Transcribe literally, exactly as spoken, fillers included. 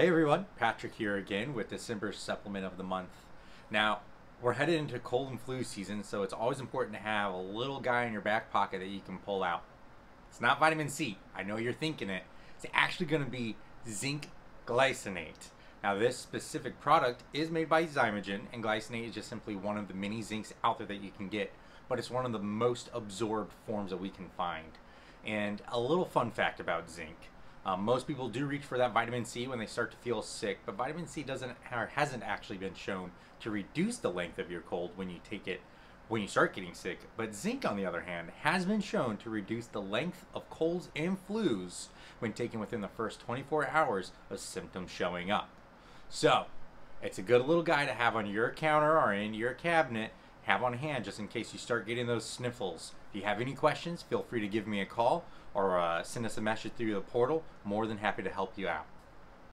Hey everyone, Patrick here again with the December supplement of the month. Now, we're headed into cold and flu season, so it's always important to have a little guy in your back pocket that you can pull out. It's not vitamin C. I know you're thinking it. It's actually going to be zinc glycinate. Now, this specific product is made by Zymogen, and glycinate is just simply one of the many zincs out there that you can get, but it's one of the most absorbed forms that we can find. And a little fun fact about zinc. Um, most people do reach for that vitamin C when they start to feel sick, but vitamin C doesn't or hasn't actually been shown to reduce the length of your cold when you take it when you start getting sick. But zinc, on the other hand, has been shown to reduce the length of colds and flus when taken within the first twenty-four hours of symptoms showing up. So it's a good little guy to have on your counter or in your cabinet, have on hand just in case you start getting those sniffles. If you have any questions, feel free to give me a call or uh, send us a message through the portal. More than happy to help you out.